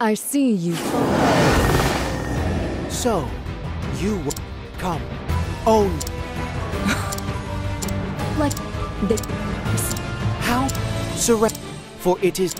I see you fall. So, you will come own. Like this. How? Surrender, for it is.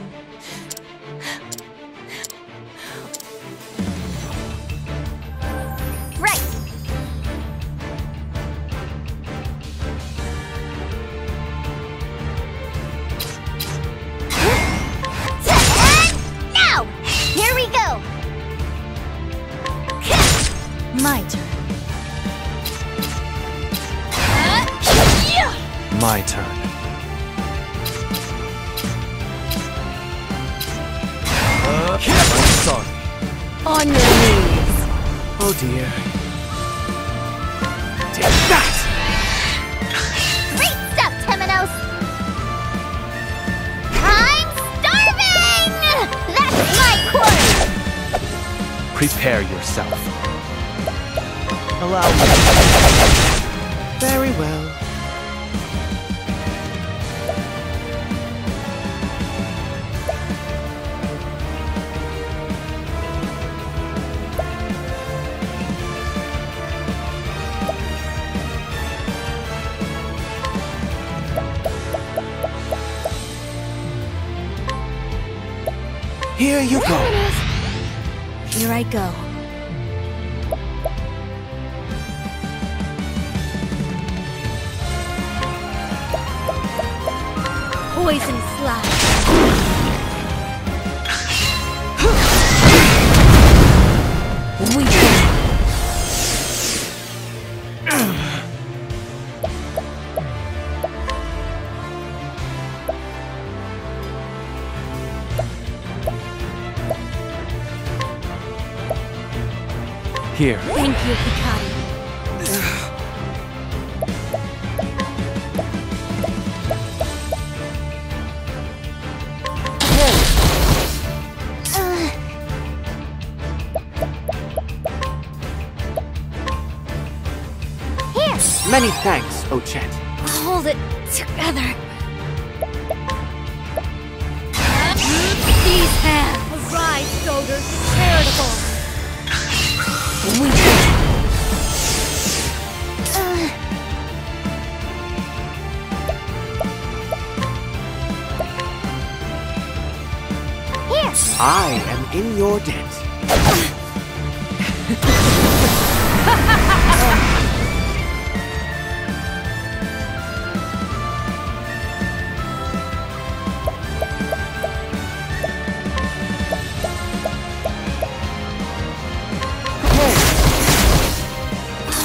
Prepare yourself. Allow me. Very well. Here you go. Here I go. Poison slide. Here. Thank you, Fikari. Here. Many thanks, Ochent. Hold it together. These hands. Arise, soldiers, charitable. I am in your debt.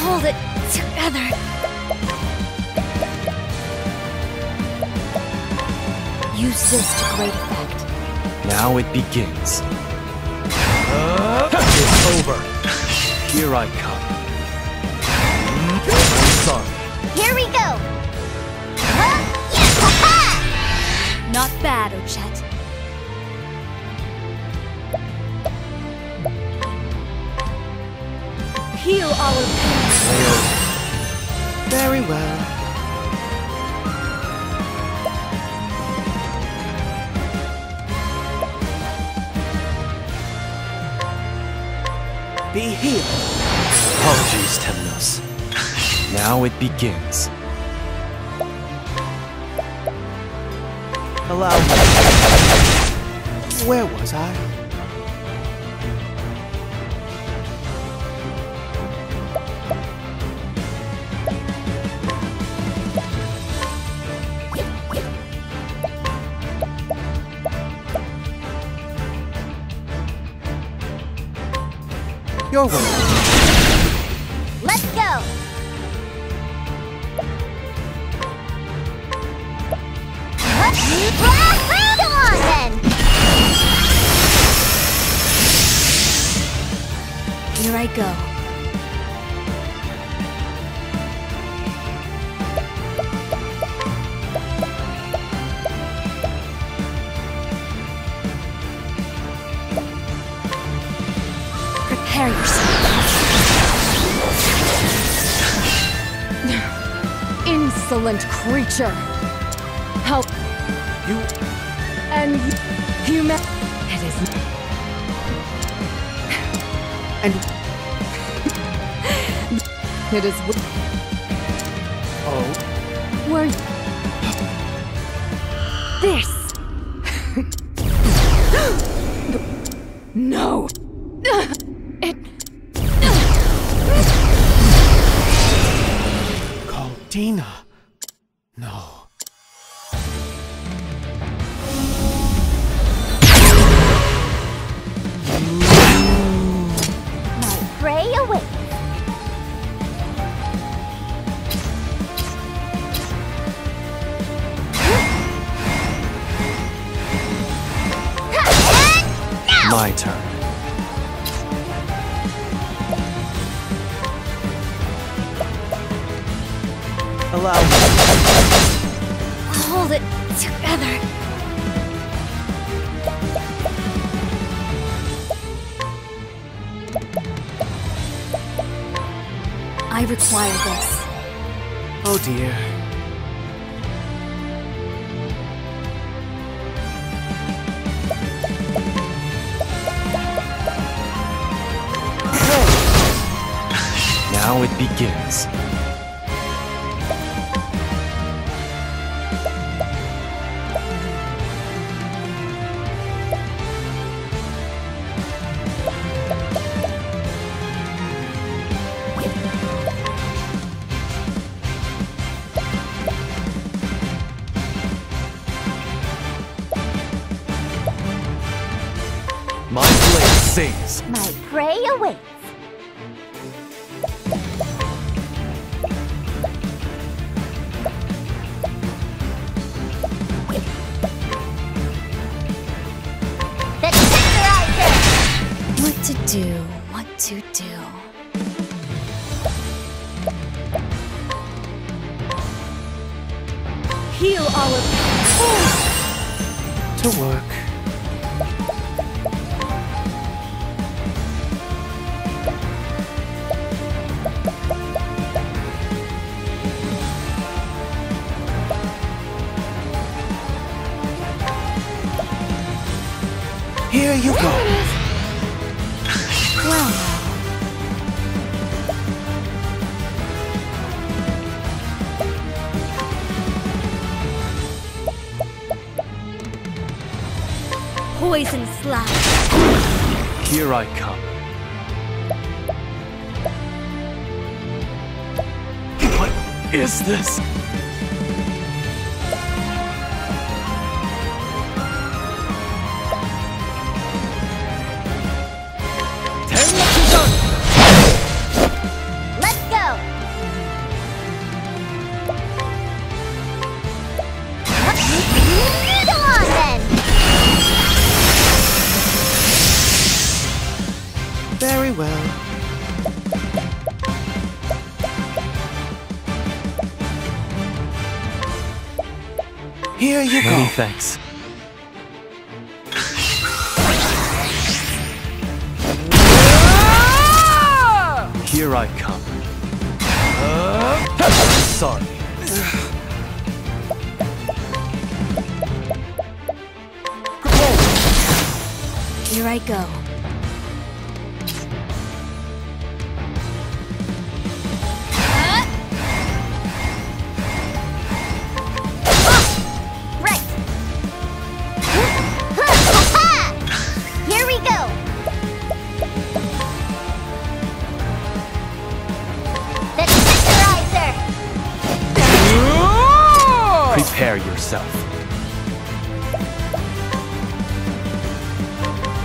Hold it together. Use this to great effect. Now it begins. It's over. Here I come. I'm sorry. Here we go. Not bad, Ochette. Heal our pain. Very well. Be healed. Apologies, Temnos. Now it begins. Allow me. Where was I? Your way. Let's go. Come on then. Here I go. Prepare yourself. Insolent creature. Help. You. And human. It is. and it is. Oh. Word. This. No. It. Kaldena. No. My turn. Allow me. Hold it together. I require this. Oh dear. Now it begins. My blade sings. My prey awaits. What to do. Heal all of us. To work. Here you go. Poison slash. Here I come. What is this? Here you go. Many thanks. Here I come. Sorry. Here I go. Prepare yourself.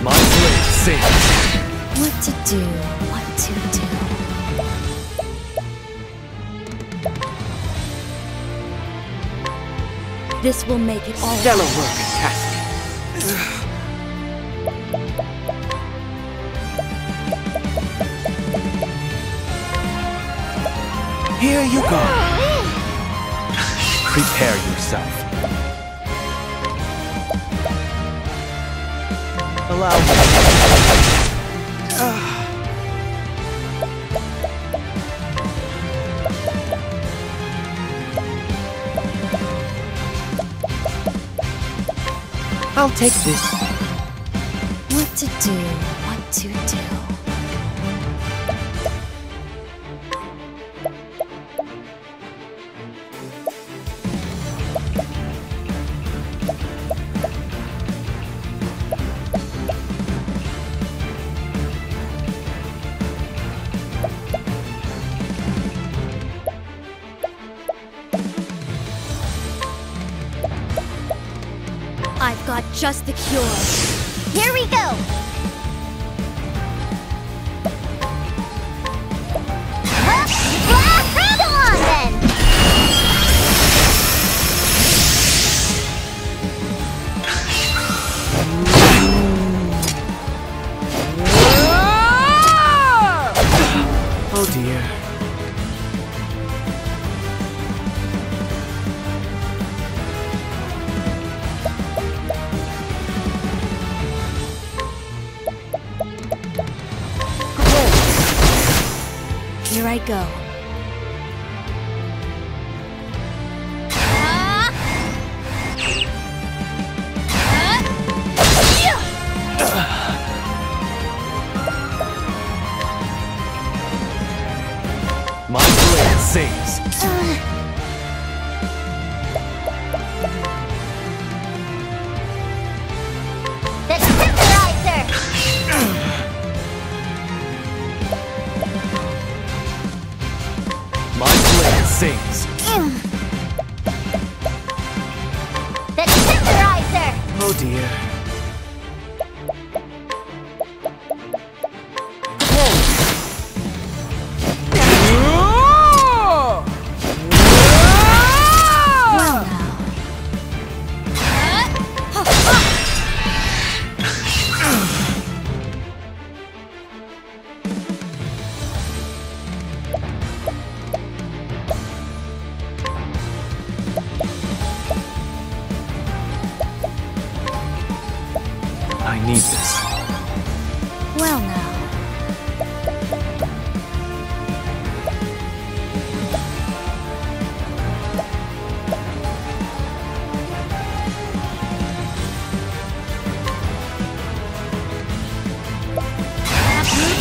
My blade sings. What to do. This will make it all. Stellar work, fantastic. Here you go. Prepare yourself. Allow me. I'll take this. What to do? I've got just the cure. Here we go! Here I go. My blade saves. The temporizer. My blade sings. The temporizer. Oh dear. Well now. I need this. Well now.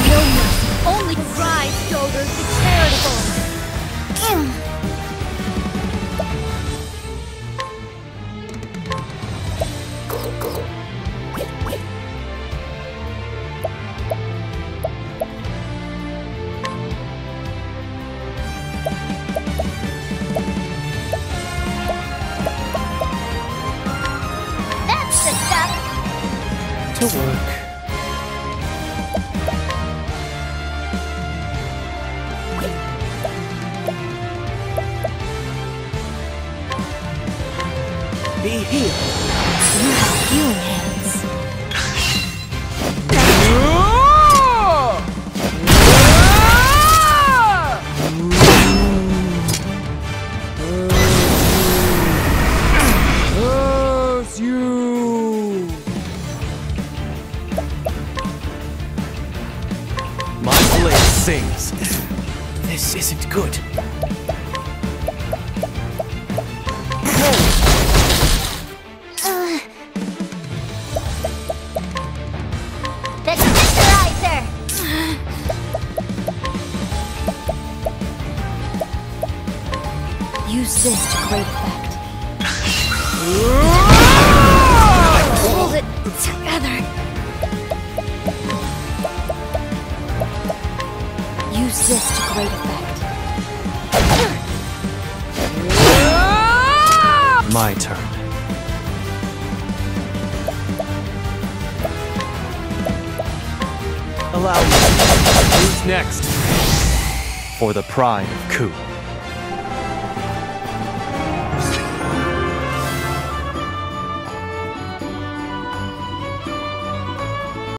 No, only rise, shoulders, the charitable. To work. Be healed. You have healing hands. Sings. This isn't good. The temporizer. Use this to great effect. Hold it together. Use this to great effect. My turn. Allow me. Who's next? For the pride of Ku.